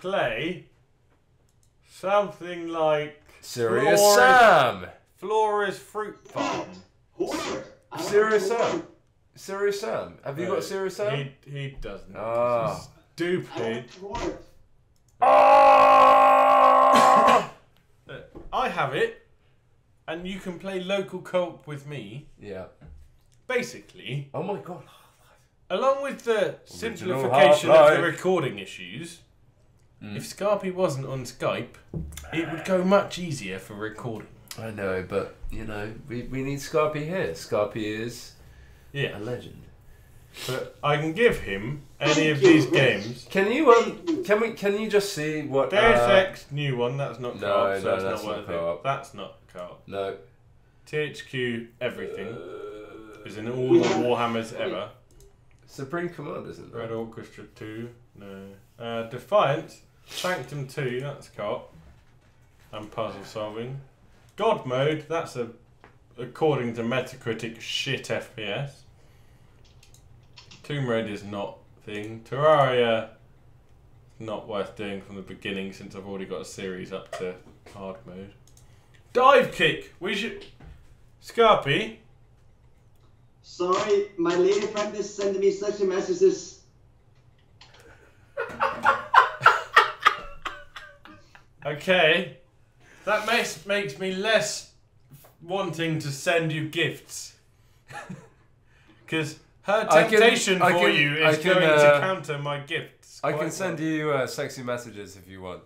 play something like Serious Sam. Flora's Fruit Farm. Serious Sam. Serious Sam. Have you got Serious Sam? He doesn't. Oh. Stupid. Oh! I have it, and you can play local co-op with me. Yeah. Basically. Oh my god. Along with the simplification of the recording issues, if Skarpi wasn't on Skype, it would go much easier for recording. I know, but, you know, we need Skarpi here. Skarpi is a legend. But I can give him any of these games. Can you can you just see what Deus X new one? That's not co-op. No, so that's not co-op. That's not co-op. No. THQ everything is in all the Warhammers ever. Supreme Command isn't there. Red Orchestra 2. No. Defiance. Sanctum 2. That's co-op. And puzzle solving. God mode. That's a according to Metacritic shit FPS. Tomb Raid is not thing. Terraria, not worth doing from the beginning since I've already got a series up to hard mode. Divekick! We should... Skarpi? Sorry, my lady friend is sending me such messages. Okay. That makes me less wanting to send you gifts. Because... her temptation for you is going to counter my gifts. I can send you sexy messages if you want.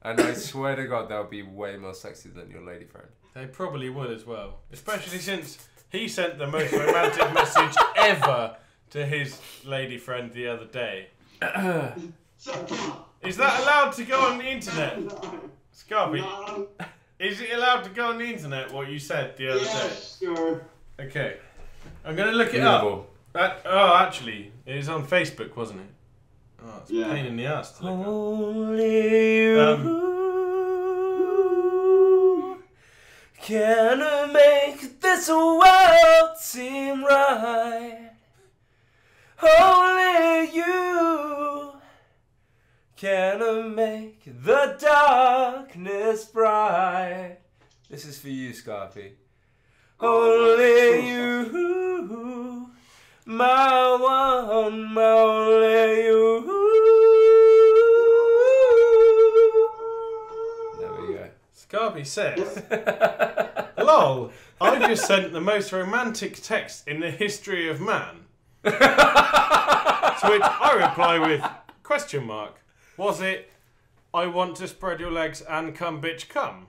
And I swear to God, they'll be way more sexy than your lady friend. They probably would as well. Especially since he sent the most romantic message ever to his lady friend the other day. Is that allowed to go on the internet? Skarpi, no. Is it allowed to go on the internet, what you said the other day? Yeah, sure. Okay. I'm going to look it up. Oh, actually, it was on Facebook, wasn't it? Oh, it's a pain in the ass to look up. Can make this world seem right? Only you can make the darkness bright. This is for you, Skarpi. Only you. My one, my only you. There we go. Skarpi says, "Lol, I just sent the most romantic text in the history of man." To which I reply with question mark. Was it, "I want to spread your legs and come, bitch, come"?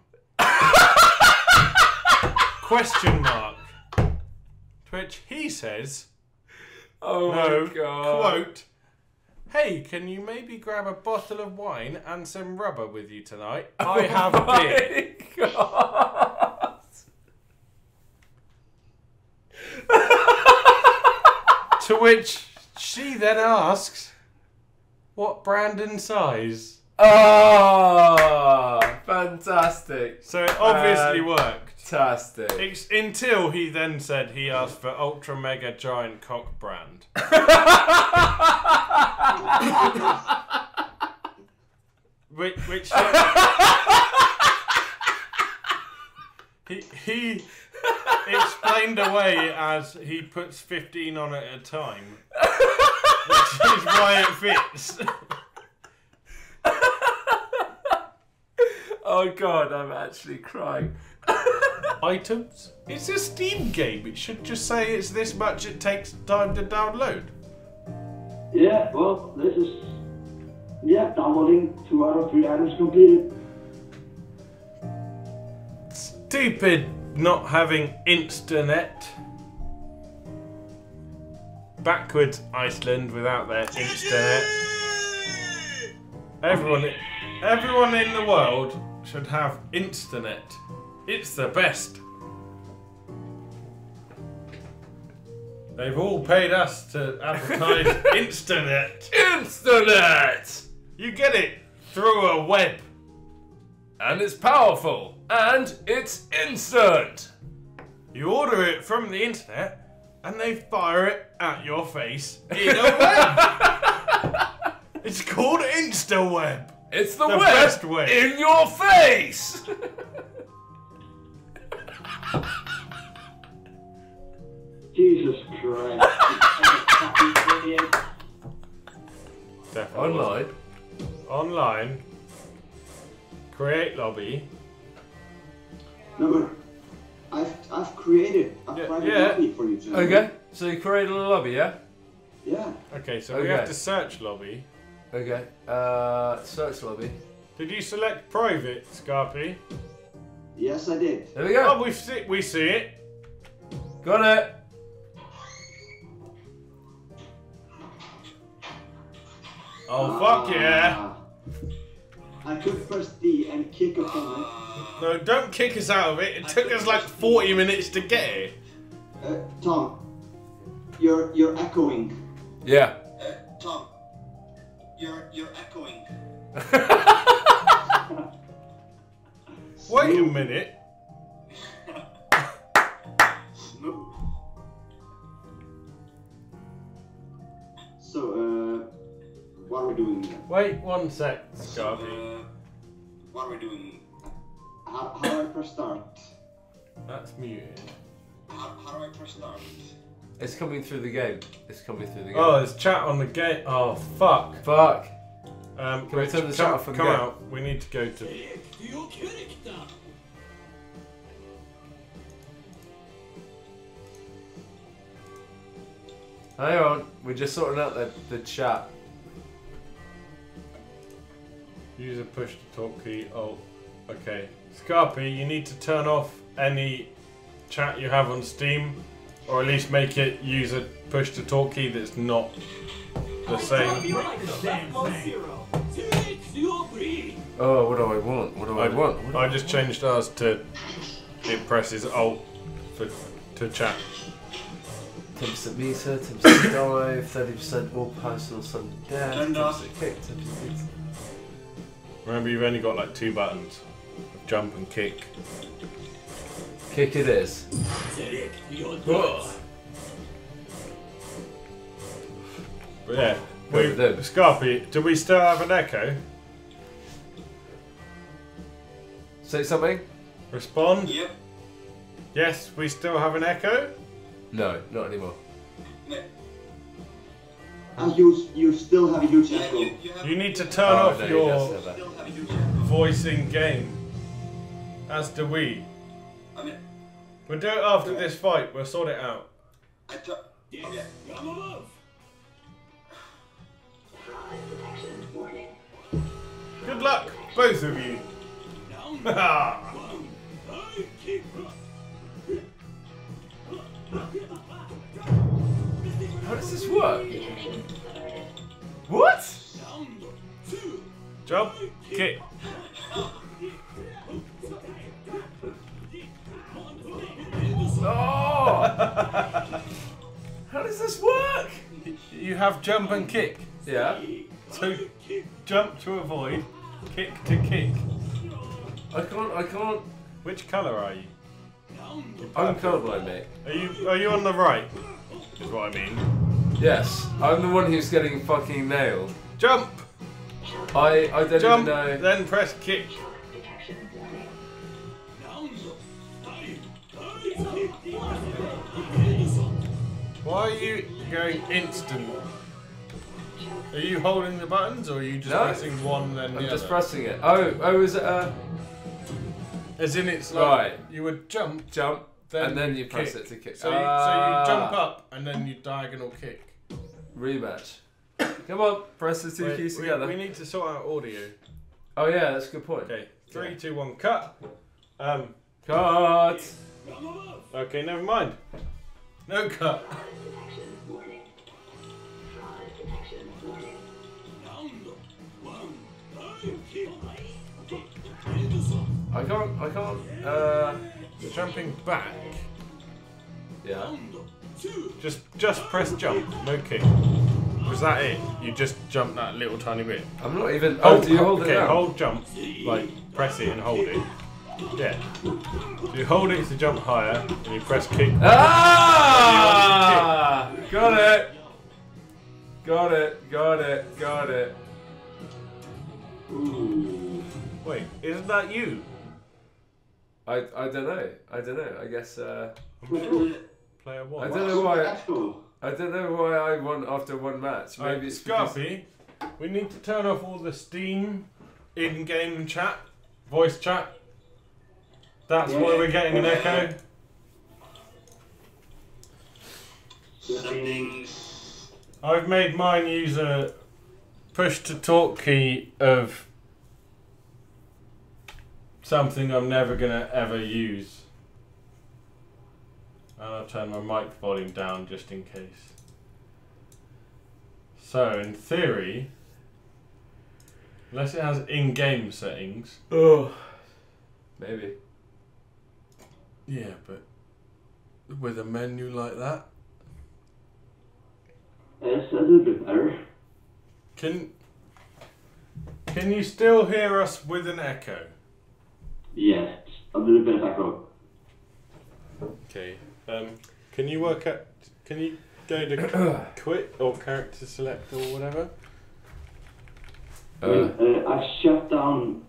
Question mark. To which he says, "Oh no, my God." Quote, "Hey, can you maybe grab a bottle of wine and some rubber with you tonight? I have beer." God. To which she then asks, "What brand and size?" Oh, fantastic. So it obviously worked. Fantastic. It's until he then said he asked for Ultra Mega Giant Cock Brand. which he explained away as he puts 15 on at a time, which is why it fits. Oh God, I'm actually crying. Items? It's a Steam game. It should just say it's this much it takes time to download. Yeah, well, this is... yeah, downloading 2 out of 3 items completed. Stupid not having internet. Backwards Iceland without their internet. Everyone in the world should have internet. It's the best. They've all paid us to advertise internet. Internet! You get it through a web. And it's powerful. And it's instant. You order it from the internet and they fire it at your face in a web. It's called InstaWeb. It's the best way. In your face! Jesus Christ. Online. Online. Create lobby. No, but I've created a private lobby for you, Jeremy. Okay, so you created a lobby, yeah? Yeah. Okay, so we have to search lobby. Okay, search lobby. Did you select private, Skarpi? Yes, I did. There we go. Oh, we see it. Got it. Oh, fuck yeah. I could press D and kick us out of it. No, don't kick us out of it. It took us like 40 minutes to get it. Tom, you're echoing. Yeah. Tom, you're echoing. Wait a minute. So, what are we doing here? Wait one sec, Skarpi. What are we doing? How do I press start? That's muted. How do I press start? It's coming through the game. It's coming through the game. Oh, there's chat on the game. Oh, fuck. Fuck. Can we turn the chat off and go? Come out. We need to go to... Hang on. We're just sorting out the chat. User push to talk key. Oh, okay. Skarpi, you need to turn off any chat you have on Steam. Or at least make it use a push to talk key that's not the same. Oh, what do I want? What do I want? I just changed ours to it presses Alt to chat. 10% meter, 10% dive, 30% all personal, some death, 10% kick, 10%. Remember, you've only got like two buttons: jump and kick. Kick it is. But yeah, Skarpi, do we still have an echo? Say something? Respond? Yep. Yes, we still have an echo? No, not anymore. No. And you still have a huge echo. You need to turn off your voice in game. As do we. I mean, we'll do it after this fight, we'll sort it out. Good luck, both of you. How does this work? What? Jump, kick. Oh! How does this work? You have jump and kick. Yeah. So jump to avoid, kick to kick. I can't. Which colour are you? I'm colourblind, mate. Are you on the right? Is what I mean. Yes. I'm the one who's getting fucking nailed. Jump. I don't even know. Then press kick. Why are you going instant? Are you holding the buttons or are you just pressing one then the other? I'm just pressing it. Oh, is it a... As in it's like you would jump, then and then you press it to kick. So you jump up and then you diagonal kick. Rematch. Come on, press the two keys together. We need to sort out audio. Oh yeah, that's a good point. Okay, 3, 2, 1, cut. Cut! Okay, never mind. No cut. I can't, jumping back. Yeah. Just press jump, no kick. Was that it? You just jump that little tiny bit. I'm not even, do you hold it down? Hold jump, like, press it and hold it. Yeah. So you hold it to jump higher, and you press kick. Ah! Kick. Got it! Got it, got it, got it. Ooh. Wait, isn't that you? I don't know. I don't know. I guess player one. I don't know why. I don't know why I won after one match. Maybe it's Skarpi. We need to turn off all the Steam in-game chat, voice chat. That's why we're getting an echo. I've made mine use a push to talk key of something I'm never gonna ever use. And I'll turn my mic volume down just in case. So in theory, unless it has in-game settings. Oh, maybe. Yeah, but with a menu like that. Yes, that's a bit better. Can you still hear us with an echo? Yeah, a little bit of echo. Okay. Can you work out? Can you go to quit or character select or whatever? I've shut down.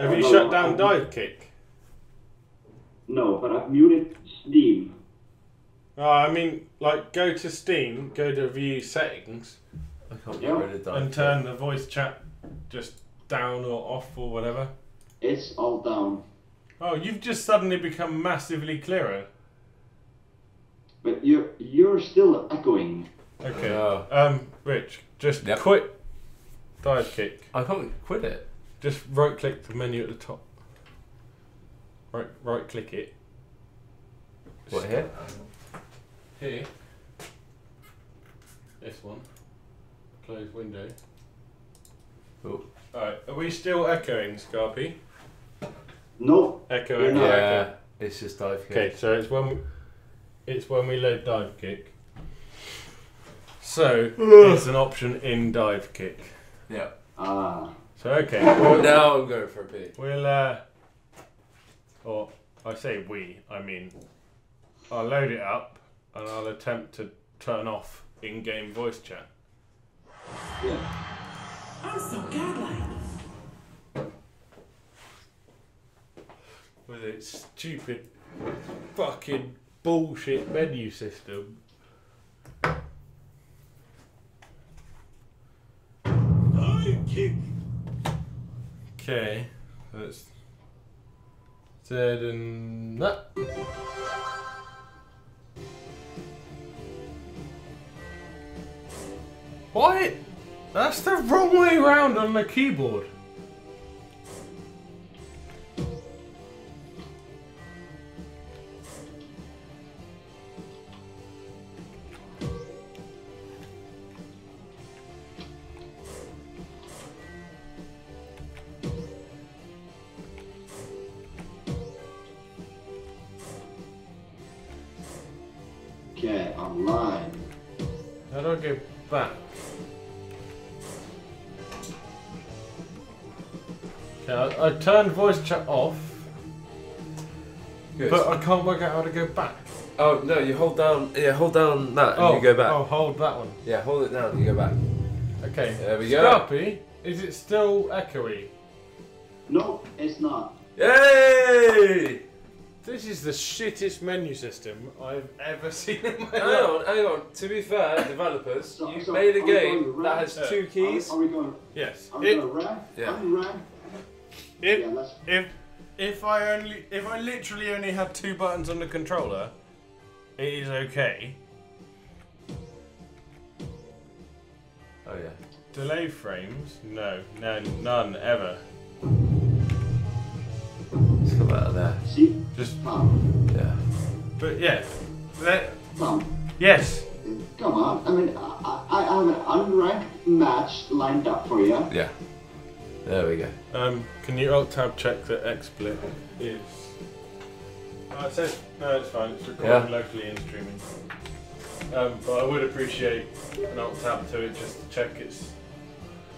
Have you shut down Divekick? No, but I've muted Steam. I mean, like, go to Steam, go to View Settings, I can't get rid of Divekick, and turn the voice chat just down or off or whatever. It's all down. Oh, you've just suddenly become massively clearer. But you're still echoing. Okay. Rich, just quit Divekick. I can't quit it. Just right-click the menu at the top. Right-click it. What, here? Here. This one. Close window. Cool. Alright, are we still echoing, Skarpi? No. Echoing. Yeah, echoing. It's just Divekick. Okay, so it's when we load Divekick. So it's an option in Divekick. Yeah. Ah. So okay. Well, now I'm going for a pee. We'll or I say we, I mean I'll load it up and I'll attempt to turn off in-game voice chat. Yeah. I'm so godlike. With its stupid fucking bullshit menu system. Okay, that's dead and that. What? That's the wrong way round on the keyboard. Get online. How do I go back? I turned voice chat off, but I can't work out how to go back. Oh no! You hold down that and you go back. Oh, hold that one. Yeah, hold it down and you go back. Okay. There we go. Skarpi, is it still echoey? No, it's not. Yay! This is the shittest menu system I've ever seen in my life. Hang on. To be fair, developers, you made a game that has two keys. Are we going? Yes. Are we going red? Yeah. If I literally only had two buttons on the controller, it is okay. Oh yeah. Delay frames? No, none ever. Let's come out of there. See? Just Mom. Yeah. But yeah. Mom. Yes. Come on. I mean, I have an unranked match lined up for you. Yeah. There we go. Can you alt-tab check that XSplit is... Oh, it says... No, it's fine. It's recorded locally and streaming. But I would appreciate an alt-tab to it just to check it's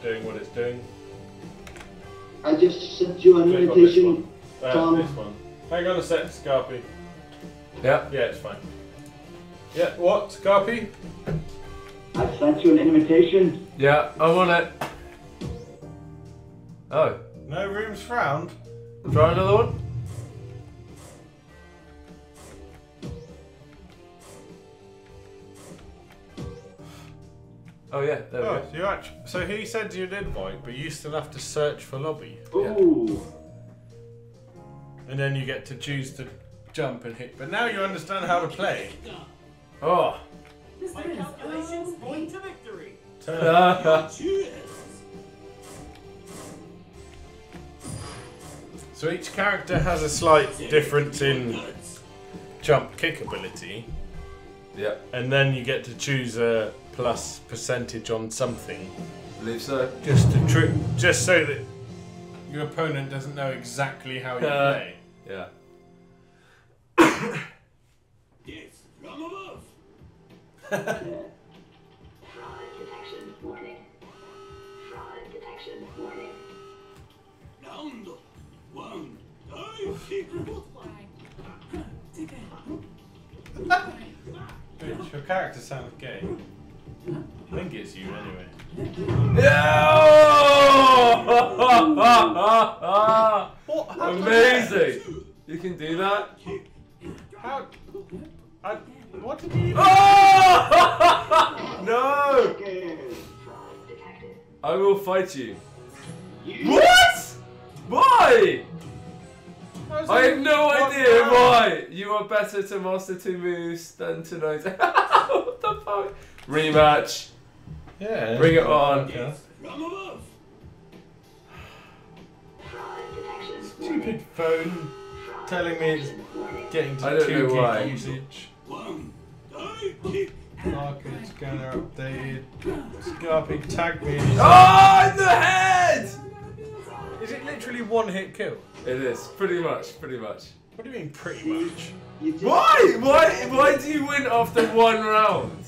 doing what it's doing. I just sent you an invitation, Tom. This one. Hang on a sec, Skarpi. Yeah? Yeah, it's fine. Yeah, what, Skarpi? I sent you an invitation. Yeah, I want it. Oh. No rooms found. Try another one. Oh yeah, there we go. So he sends you an invite, but you still have to search for lobby. Ooh. And then you get to choose to jump and hit. But now you understand how to play. Oh. My calculations point to victory. So each character has a slight difference in jump kick ability. Yeah. And then you get to choose a plus percentage on something. I believe so. Just to just so that your opponent doesn't know exactly how you play. Yeah. Yes, from above. Fraud detection warning. Fraud detection warning. Round one. I keep report. Bitch, your character sounds gay. I think it's you anyway. No! Amazing! You can do that? How? What did you do? Oh! No! I will fight you. What? Why? I have no idea why. You are better to master two moves than to know. What the fuck? Rematch. Yeah. Bring it on. Yeah. Stupid phone telling me it's getting to 2 gig usage. Market scanner updated. Skarpi tagged me. Oh, in the head! Is it literally one hit kill? It is, pretty much, What do you mean pretty much? Why? Why do you win after one round?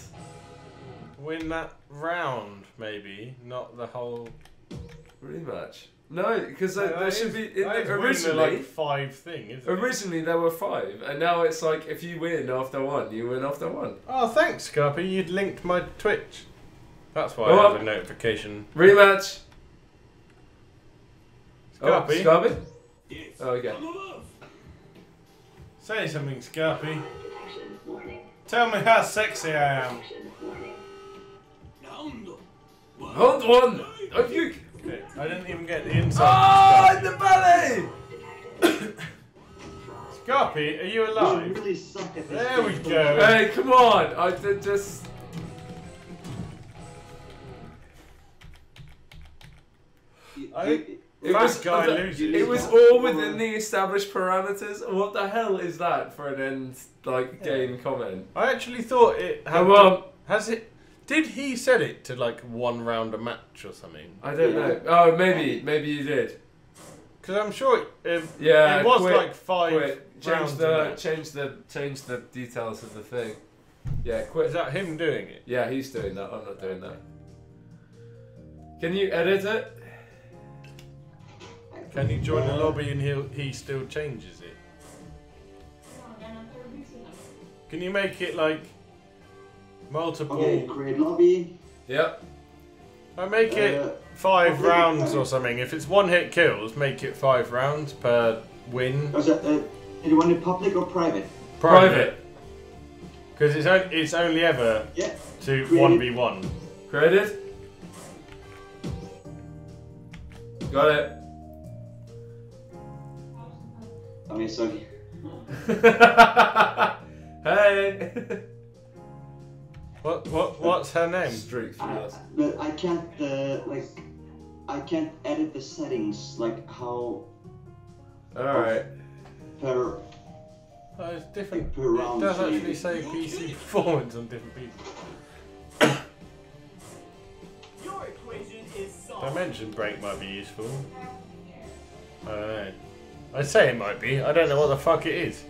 Win that round, maybe, not the whole rematch. No, because there should be originally like 5 thing, isn't it? Originally there were 5, and now it's like if you win after one, you win after one. Oh, thanks, Skarpi. You'd linked my Twitch. That's why I have a notification. Rematch. Skarpi. Skarpi? Yes. Oh, okay. Say something, Skarpi. Tell me how sexy I am. Hold one! Okay, I didn't even get the inside. Oh, in the belly! Skarpi, are you alive? Really there we go. Hey, come on! I did just. It was all within the established parameters. What the hell is that for an end game comment? I actually thought it had did he set it to like one round a match or something? I don't know. Oh, maybe you did. Because I'm sure it was like 5 rounds. Change the details of the thing. Yeah, quit. Is that him doing it? Yeah, he's doing that. I'm not doing that. Can you edit it? Can you join the lobby and he still changes it? Can you make it like multiple? Okay, create lobby. Yep. I make it 5 rounds or something. If it's one hit kills, make it 5 rounds per win. So, do you want it public or private? Private. Because it's only ever to 1v1. Created. Got it. I mean, so. Hey. What's her name? Streak. But I can't I can't edit the settings like how. All right. Per. Oh, it's different. Per round. It does actually say PC performance on different people. Your equation is solved. Dimension break might be useful. I don't know. I'd say it might be. I don't know what the fuck it is.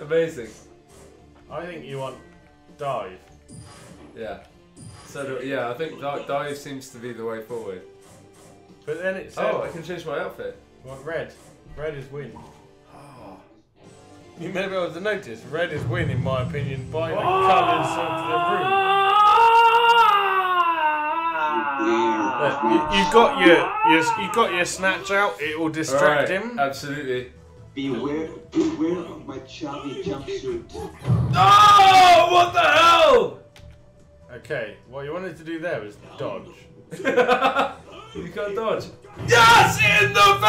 Amazing. I think you want dive. Yeah. So I think dive seems to be the way forward. But then it's I can change my outfit. What red? Red is win. Oh. You may be able to notice red is win in my opinion by the colours of the room. You got your snatch out. It will distract him. Absolutely. Beware of my Charlie jumpsuit. No! What the hell? Okay. What you wanted to do there was dodge. You can't dodge. Yes! In the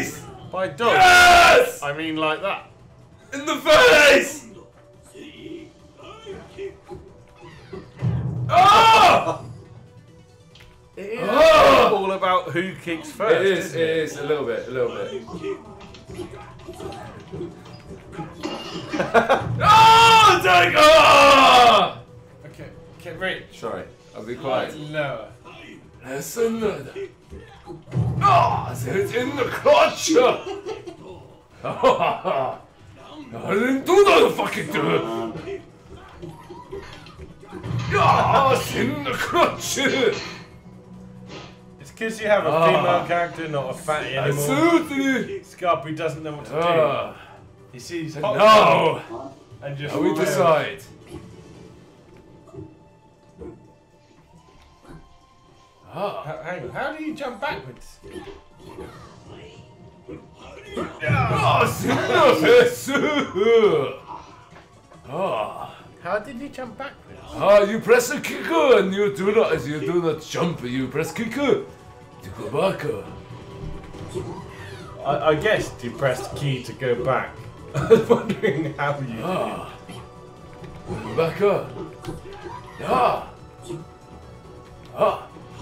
face! By dodge. Yes! I mean like that. In the face! Oh! It is all about who kicks first. It is. It is a little bit. A little bit. Oh! Take off! Okay. Okay. Right. Sorry. I'll be quiet. Lower. That's another. Oh! It's in the clutch. I didn't do that fucking thing. It's in the clutch. It's because you have a female character, not a fatty anymore. Absolutely. Skarpi doesn't know what to do. He sees no, and just we decide. Hang on. How do you jump backwards? How did you jump backwards? You press a kicker and you do not jump. You press kicker to go back. I guess you pressed key to go back. I was wondering how you did. Back up.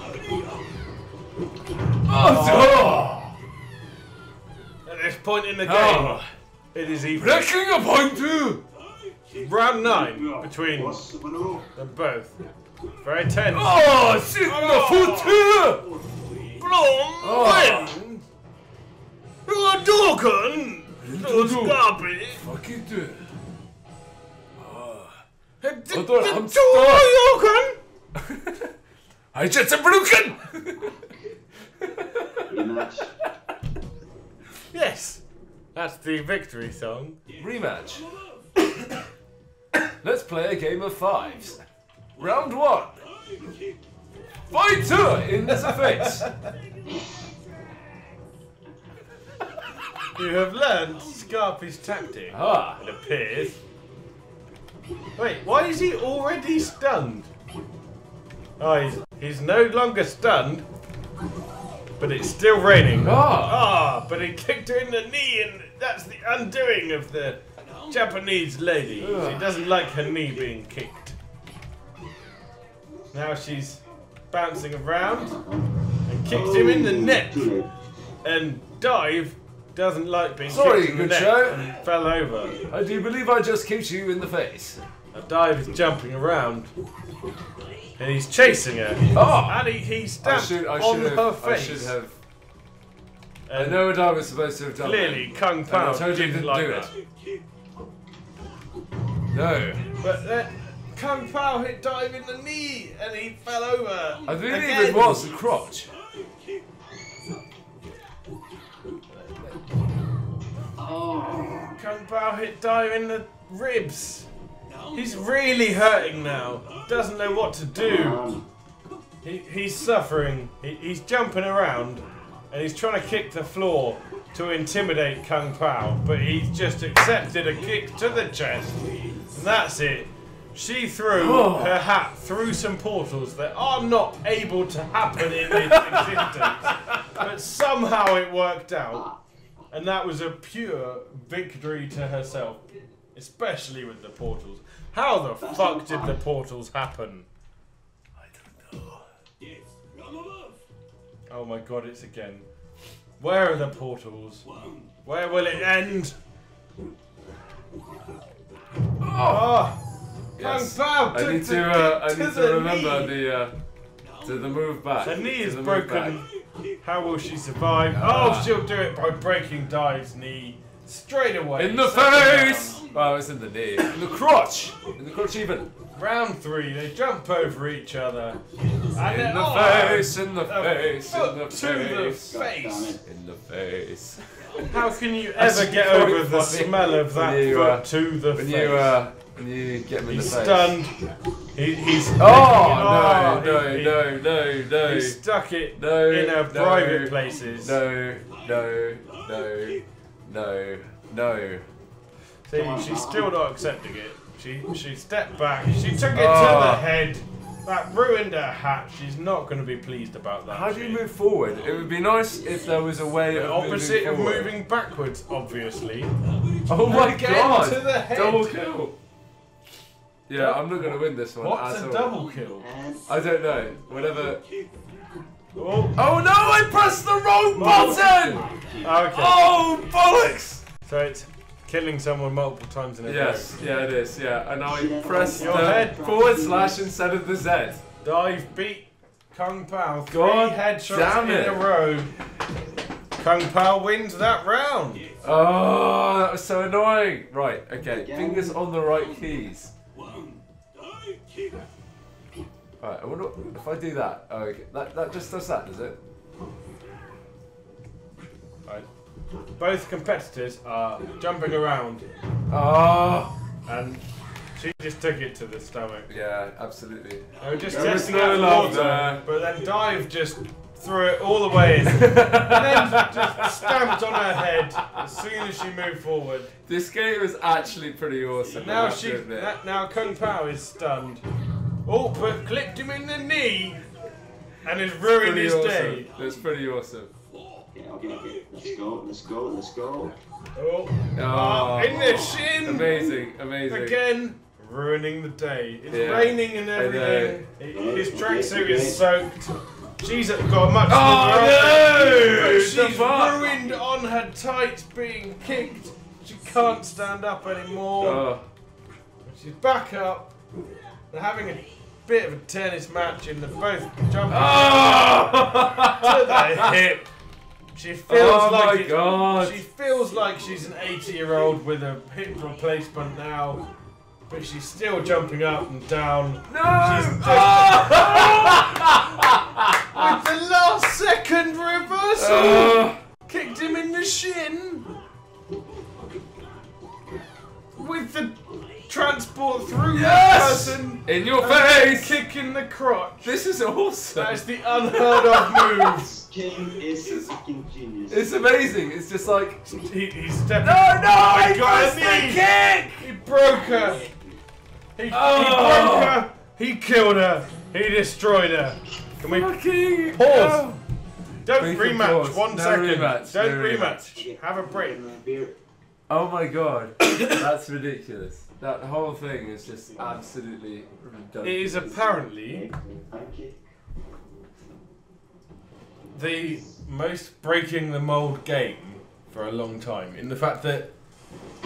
At this point in the game, it is even. Breaking a point too. Round 9 between them both. Very tense. Oh, shit! The foot here! Blom! You're talking! Skarpi! Fuck it! I just am broken! Yes! That's the victory song. Rematch. Let's play a game of fives. Round 1. Fighter in the face. You have learned Skarpi's tactic. It appears. Wait, why is he already stunned? Oh, he's no longer stunned, but it's still raining. But he kicked her in the knee, and that's the undoing of the Japanese lady. She doesn't like her knee being kicked. Now she's bouncing around and kicks him in the neck. And Dive doesn't like being kicked in the neck and fell over. I do believe I just kicked you in the face. Now Dive is jumping around and he's chasing her. And he stamped on her face. I know what I was supposed to have done. Clearly, Kung Pao didn't like that. No. But Kung Pao hit Dive in the knee and he fell over. I think it even was the crotch. Kung Pao hit Dive in the ribs. He's really hurting now. Doesn't know what to do. He's suffering. He's jumping around and he's trying to kick the floor to intimidate Kung Pao, but he's just accepted a kick to the chest. And that's it. She threw her hat through some portals that are not able to happen in its existence. But somehow it worked out. And that was a pure victory to herself. Especially with the portals. How the fuck did the portals happen? I don't know. Yes, from above. Oh my god, it's again. Where are the portals? Where will it end? Yes. I need to. I need to remember the move back. Her knee is broken. How will she survive? She'll do it by breaking Dive's knee straight away. In the face! Well, it's in the knee. In the crotch. In the crotch even. Round 3, they jump over each other. In the face, in the face, in the face. In the face. How can you ever get over the smell of that foot to the face? When you get him in the face. He's stunned. He's oh, no. He stuck it in our private places. No. See, she's still not accepting it. She stepped back. She took it to the head. That ruined her hat. She's not going to be pleased about that. How do you move forward? It would be nice if there was a way of opposite moving forward. Of moving backwards, obviously. Oh my god! To the head. Double kill. Yeah, I'm not going to win this one. What's a double kill? I don't know. Whatever. Oh no! I pressed the wrong button. Okay. Oh bollocks! So it's killing someone multiple times in a row. Yeah, it is, yeah. And I press your head / instead of the Z. Dive beat Kung Pao. God, headshots in a row. Kung Pao wins that round. Oh, that was so annoying. Right, okay. Fingers on the right keys. Alright, I wonder if I do that. Oh, okay. That just does that, does it? Right. Both competitors are jumping around. Oh! And she just took it to the stomach. Yeah, absolutely. They were just testing out the water, but then Dive just threw it all the way in. And then just stamped on her head as soon as she moved forward. This game is actually pretty awesome. Now now Kung Pao is stunned. Oh, but clipped him in the knee and has ruined his day. That's pretty awesome. Okay. Let's go. Oh, in the shin! Amazing. Again, ruining the day. It's raining and everything. His tracksuit is soaked. She's got much she's ruined on her tights being kicked. She can't stand up anymore. She's back up. They're having a bit of a tennis match and they're both jumping to the hip. She feels she feels like she's an 80-year-old with a hip replacement now, but she's still jumping up and down. No! With the last second reversal, kicked him in the shin with the transport through the person in your face, kick in the crotch. This is awesome. That's the unheard of move. King is fucking genius. It's amazing. It's just like he stepped. No! He got the kick. He broke her. He broke her. He killed her. He destroyed her. Can we pause? No. Don't rematch. Pause. 1 second. Rematch. Don't rematch. Have a break. Oh my god, that's ridiculous. That whole thing is just absolutely ridiculous. It is apparently the most breaking the mold game for a long time, in the fact that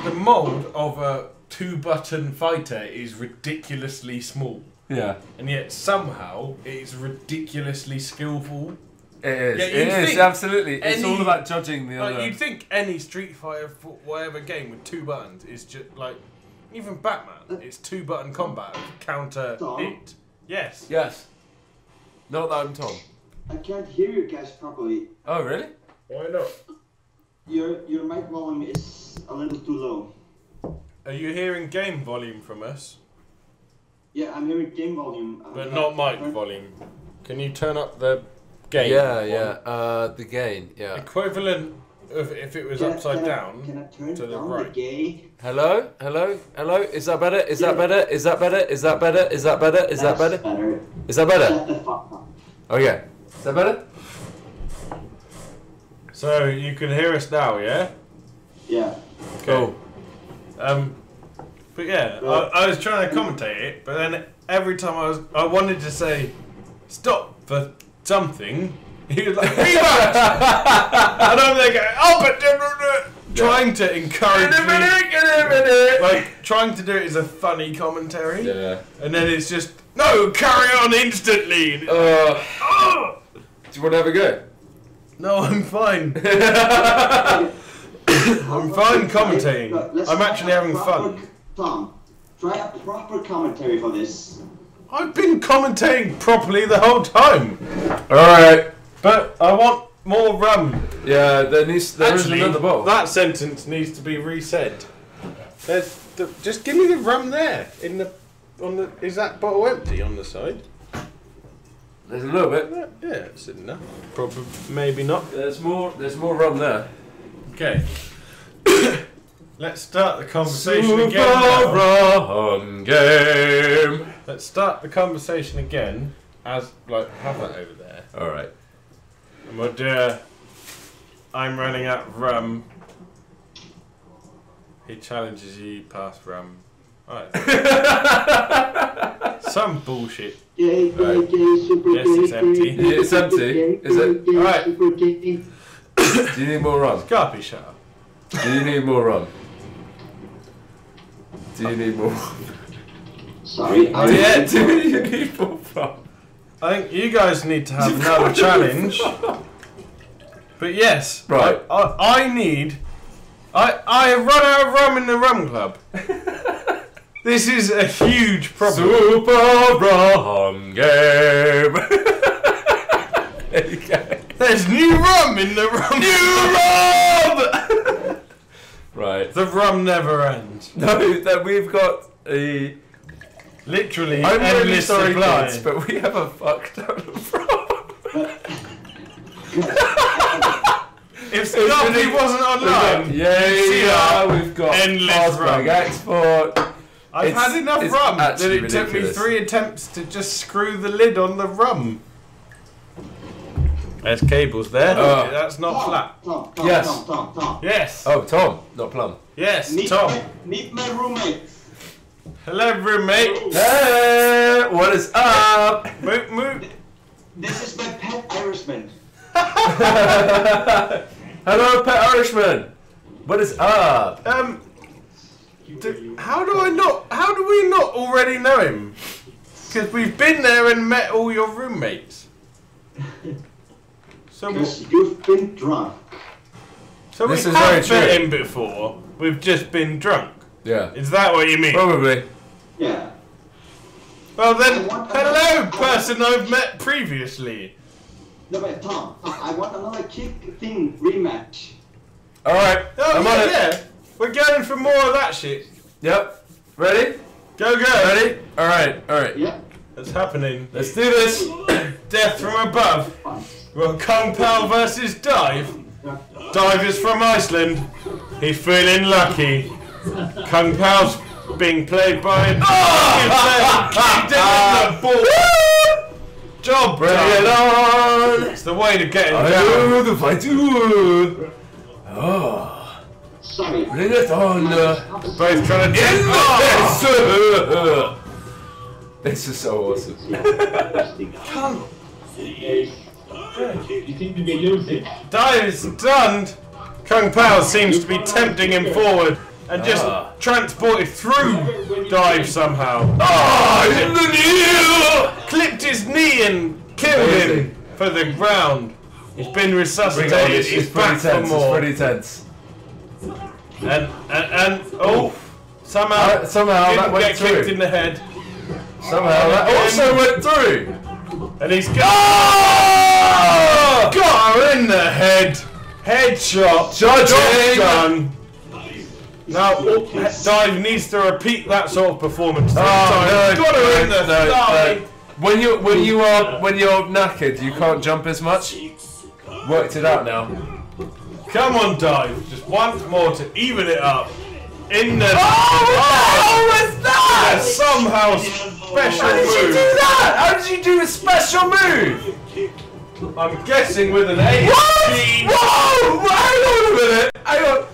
the mold of a two-button fighter is ridiculously small. Yeah. And yet somehow it is ridiculously skillful. It is. Yeah, it is, absolutely. It's all about judging the other. You'd think any Street Fighter, whatever game with two buttons is just like, even Batman, it's two-button combat, counter hit. Yes. Yes. Not that I'm Tom. I can't hear you guys properly. Oh really? Why not? Your mic volume is a little too low. Are you hearing game volume from us? Yeah, I'm hearing game volume. But not mic volume. Can you turn up the gain? The gain, yeah. Equivalent of if it was upside down to the right. Hello? Hello? Hello? Is that better? Is that better? Is that better? Is that better? Is that better? Is that better? Is that better? Shut the fuck up. Okay. Is that better? So you can hear us now, yeah? Yeah. Cool. But yeah, I was trying to commentate it, but then every time I wanted to say stop for something, he was like, rematch! And I'm there going, trying to encourage me, like trying to do it as a funny commentary. Yeah. And then it's just no, carry on instantly. Do you want to have a go? No, I'm fine. I'm fine commentating. I'm actually having fun. Tom, try a proper commentary for this. I've been commentating properly the whole time. Alright. But I want more rum. Yeah, there is another bottle. That sentence needs to be resaid. Just give me the rum there. In the on the, is that bottle empty on the side? There's a little bit. Yeah, it's enough. Probably, maybe not. There's more rum there. Okay. Let's start the conversation again. Let's start the conversation again. As like, have that over there. All right. My dear, I'm running out of rum. He challenges you past rum. All right. Some bullshit. Right. Yes, it's empty. Yeah, it's empty. Is it? All right. Do you need more rum? Skarpi, shut up. Do you need more rum? Do you need more? Sorry. Yeah, do you need more rum? I think you guys need to have another challenge. But yes, right. I need. I have run out of rum in the rum club. This is a huge problem. Super rum game. There you go. There's new rum in the rum. New rum. Right. The rum never ends. No, that we've got a. Literally, I'm really sorry, lads, but we have a fucked up problem. If Skarpi wasn't online, we've got endless rum export. I've had enough rum that it took me 3 attempts to just screw the lid on the rum. There's cables there. That's not flat. Tom, yes. Tom. Yes. Oh, Tom, not plum. Yes, Tom. Meet my roommate. Hello, roommate. Hey, what is up? Moot. This is my pet Irishman. Hello, pet Irishman. What is up? How do we not already know him? Because we've been there and met all your roommates. So you've been drunk. So we have met him before. We've just been drunk. Yeah. Is that what you mean? Probably. Yeah. Well then, hello, person I've met previously. No, but Tom, I want another kick thing rematch. All right. Oh, I'm on it. Yeah. We're going for more of that shit. Yep. Ready? Go. Ready? All right. All right. Yeah. It's happening. Let's do this. Death from above. Well, Kung Pao versus Dive. Dive is from Iceland. He's feeling lucky. Kung Pao's being played by him. Job, bring it on! It's the way to get him down. The fight you. Bring it on! Both trying to end this. This is so awesome. Come. You seem to be losing. Dive is stunned. Kung Pao seems to be tempting him forward. And just transported through Dive somehow. Clipped his knee and killed him for the ground. He's been resuscitated. He's back for more. It's pretty tense. And somehow that went through. Kicked in the head. Somehow that also went through. And he's got her in the head. Headshot. Judge done. Now, Dive needs to repeat that sort of performance. When you're knackered, you can't jump as much. Worked it out now. Come on, Dive. Just once more to even it up. In the. What was that? Somehow special move. How did you do that? How did you do a special move? I'm guessing with an A. What? Whoa! Hang on a minute. Hang on.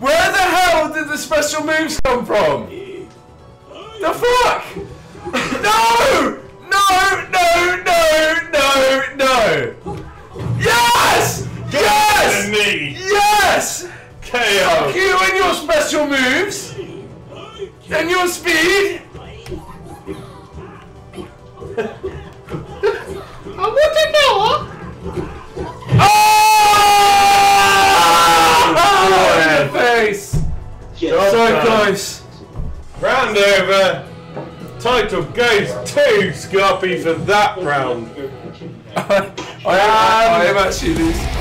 Where the hell did the special moves come from? The fuck? No! Yes! Yes! KO. Fuck you and your special moves! And your speed! I want to know! Face. Yes. So close. Round over. Title goes to Skarpi for that round. I am actually losing.